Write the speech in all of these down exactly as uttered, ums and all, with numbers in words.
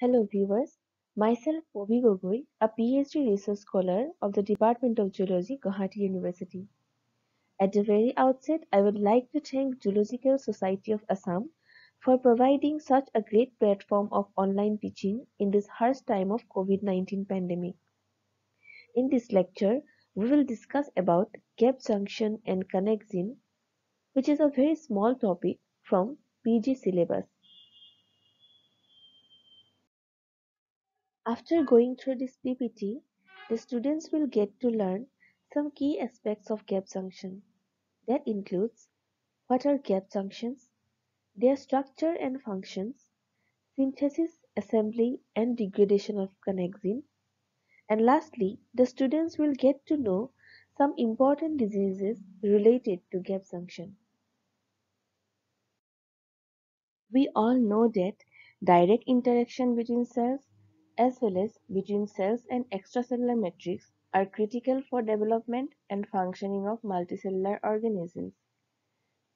Hello viewers, myself Pobi Gogoi, a PhD research scholar of the Department of Zoology, Guwahati University. At the very outset, I would like to thank Zoological Society of Assam for providing such a great platform of online teaching in this harsh time of COVID nineteen pandemic. In this lecture, we will discuss about gap junction and connexin, which is a very small topic from P G syllabus. After going through this P P T, the students will get to learn some key aspects of gap junction. That includes what are gap junctions, their structure and functions, synthesis, assembly, and degradation of connexin. And lastly, the students will get to know some important diseases related to gap junction. We all know that direct interaction between cells as well as between cells and extracellular matrix are critical for development and functioning of multicellular organisms.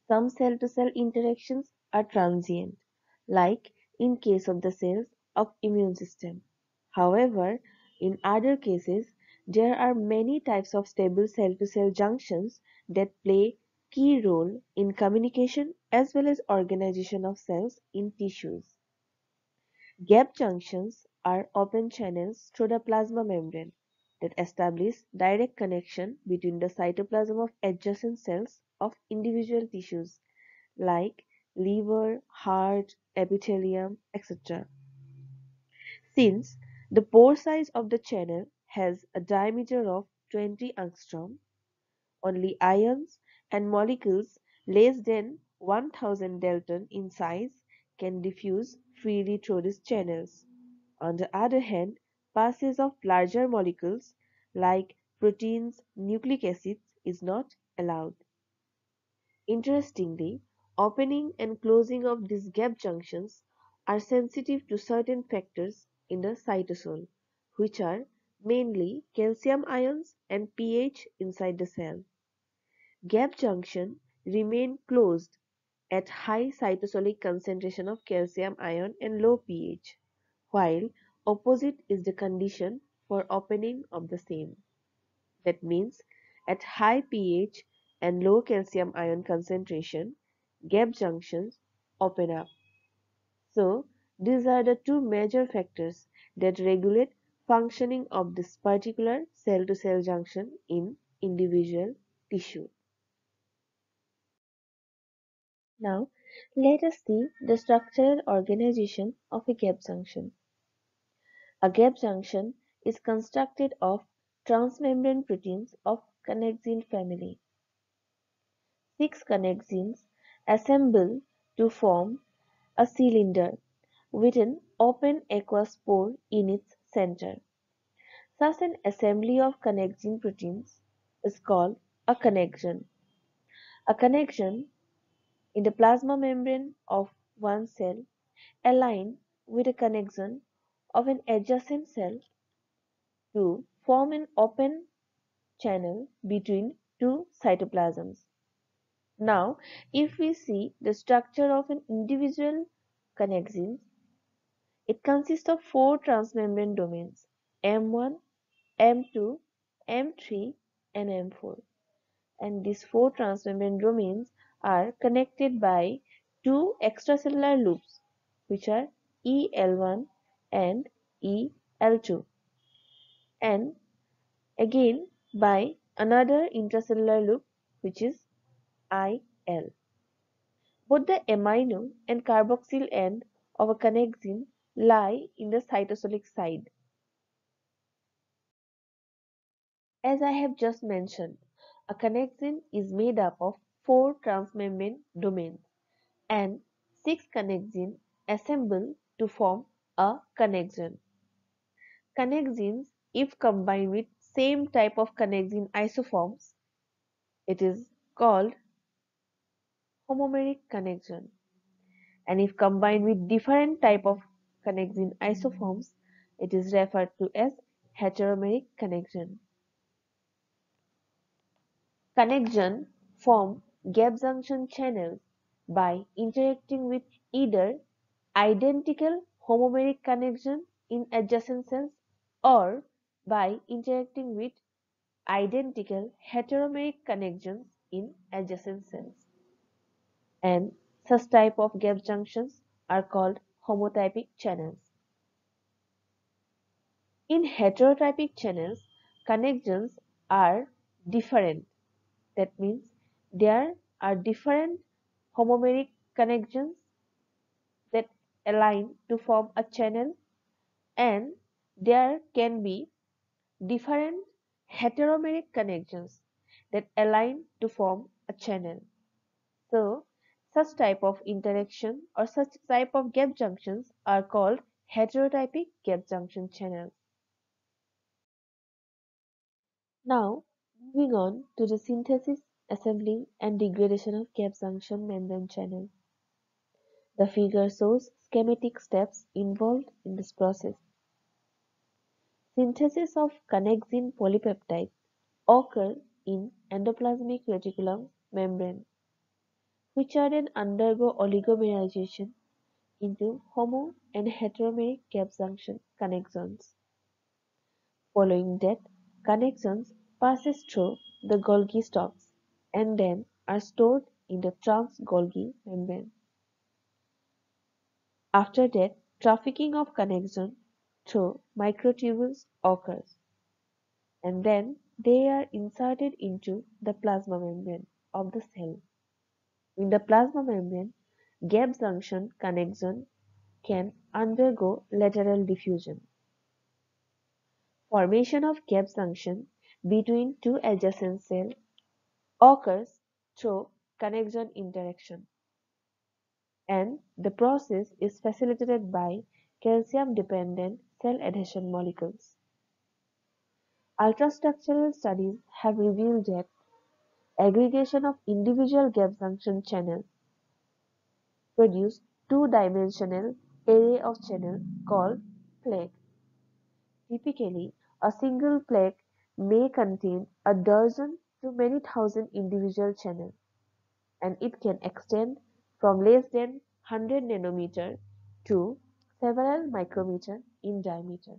Some cell-to-cell interactions are transient, like in case of the cells of immune system. However, in other cases, there are many types of stable cell-to-cell junctions that play key role in communication as well as organization of cells in tissues. Gap junctions are open channels through the plasma membrane that establish direct connection between the cytoplasm of adjacent cells of individual tissues like liver, heart, epithelium, et cetera. Since the pore size of the channel has a diameter of twenty angstrom, only ions and molecules less than one thousand dalton in size can diffuse freely through these channels. On the other hand, passes of larger molecules like proteins, nucleic acids is not allowed. Interestingly, opening and closing of these gap junctions are sensitive to certain factors in the cytosol, which are mainly calcium ions and pH inside the cell. Gap junction remain closed at high cytosolic concentration of calcium ion and low pH, while opposite is the condition for opening of the same. That means at high pH and low calcium ion concentration, gap junctions open up. So these are the two major factors that regulate functioning of this particular cell-to-cell junction in individual tissue. Now let us see the structural organization of a gap junction. A gap junction is constructed of transmembrane proteins of connexin family. Six connexins assemble to form a cylinder with an open aqueous pore in its center. Such an assembly of connexin proteins is called a connexon. A connexon in the plasma membrane of one cell align with a connexon of an adjacent cell to form an open channel between two cytoplasms. Now, if we see the structure of an individual connexin, it consists of four transmembrane domains, M one, M two, M three, and M four. And these four transmembrane domains are connected by two extracellular loops, which are E L one and E L two, and again by another intracellular loop, which is I L. Both the amino and carboxyl end of a connexin lie in the cytosolic side. As I have just mentioned, a connexin is made up of four transmembrane domains, and six connexins assemble to form a connexon. Connexins, if combined with same type of connexin isoforms, it is called homomeric connexon. And if combined with different type of connexin isoforms, it is referred to as heteromeric connexon. Connexon form gap junction channels by interacting with either identical homomeric connection in adjacent cells or by interacting with identical heteromeric connections in adjacent cells. And such type of gap junctions are called homotypic channels. In heterotypic channels, connections are different. That means there are different homomeric connections that align to form a channel, and there can be different heteromeric connections that align to form a channel. So, such type of interaction or such type of gap junctions are called heterotypic gap junction channels. Now, moving on to the synthesis, assembly, and degradation of gap junction membrane channel. The figure shows schematic steps involved in this process. Synthesis of connexin polypeptide occurs in endoplasmic reticulum membrane, which are then undergo oligomerization into homo and heteromeric gap junction connexons. Following that, connexons passes through the Golgi stalks and then are stored in the trans-Golgi membrane. After that, trafficking of connexon through microtubules occurs, and then they are inserted into the plasma membrane of the cell. In the plasma membrane, gap junction connexon can undergo lateral diffusion. Formation of gap junction between two adjacent cells occurs through connexon interaction, and the process is facilitated by calcium-dependent cell adhesion molecules. Ultrastructural studies have revealed that aggregation of individual gap junction channels produce two-dimensional array of channels called plaque. Typically, a single plaque may contain a dozen to many thousand individual channels, and it can extend from less than one hundred nanometer to several micrometer in diameter.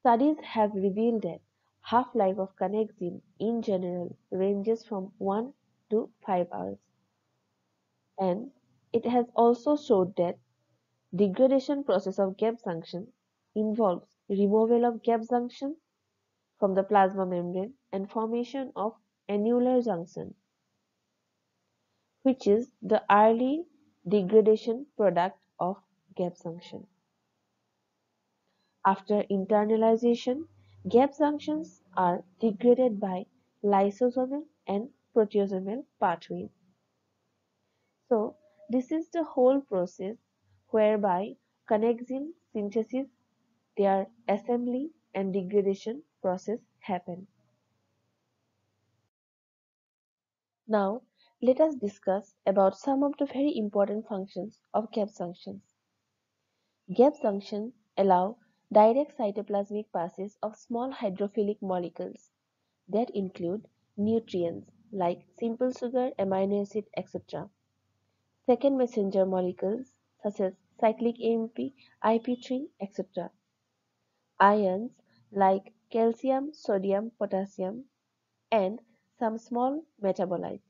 Studies have revealed that half-life of connexin in general ranges from one to five hours, and it has also showed that degradation process of gap junction involves removal of gap junction from the plasma membrane and formation of annular junction, which is the early degradation product of gap junction. After internalization, gap junctions are degraded by lysosomal and proteasomal pathways. So, this is the whole process whereby connexin synthesis, their assembly and degradation process happen. Now, let us discuss about some of the very important functions of gap junctions. Gap junctions allow direct cytoplasmic passes of small hydrophilic molecules that include nutrients like simple sugar, amino acid, et cetera. Second messenger molecules such as cyclic A M P, I P three, et cetera. Ions like calcium, sodium, potassium, and some small metabolites.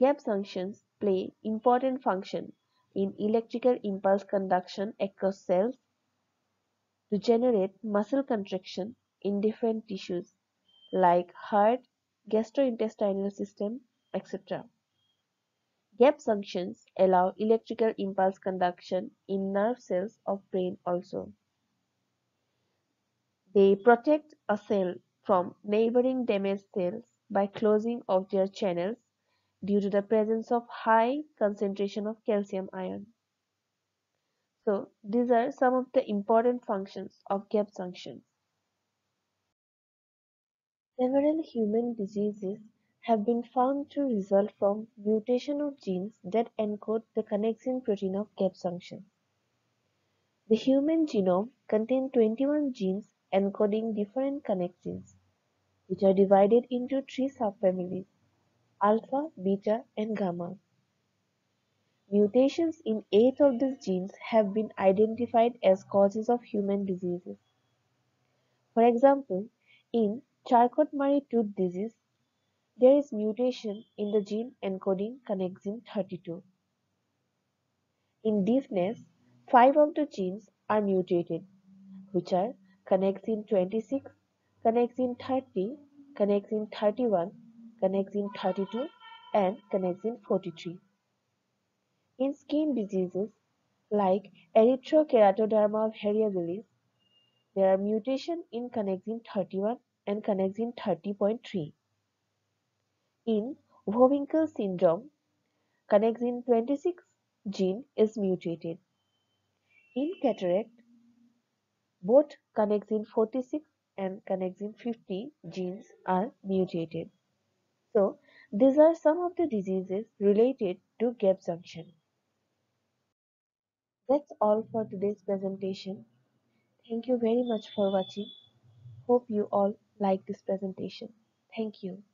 Gap junctions play important function in electrical impulse conduction across cells to generate muscle contraction in different tissues like heart, gastrointestinal system, et cetera. Gap junctions allow electrical impulse conduction in nerve cells of brain also. They protect a cell from neighboring damaged cells by closing of their channels due to the presence of high concentration of calcium ion. So, these are some of the important functions of gap junctions. Several human diseases have been found to result from mutation of genes that encode the connexin protein of gap junction. The human genome contains twenty-one genes encoding different connexins, which are divided into three subfamilies: alpha, beta, and gamma. Mutations in eight of these genes have been identified as causes of human diseases. For example, in Charcot-Marie-Tooth disease, there is mutation in the gene encoding connexin thirty-two. In deafness, five of the genes are mutated, which are connexin twenty-six, connexin thirty, connexin thirty-one, connexin thirty-two, and connexin forty-three. In skin diseases like Erythrokeratoderma Variabilis, there are mutations in connexin thirty-one and connexin thirty point three. In Wohwinkel syndrome, connexin twenty-six gene is mutated. In cataract, both connexin forty-six and connexin fifty genes are mutated. So, these are some of the diseases related to gap junction. That's all for today's presentation. Thank you very much for watching. Hope you all like this presentation. Thank you.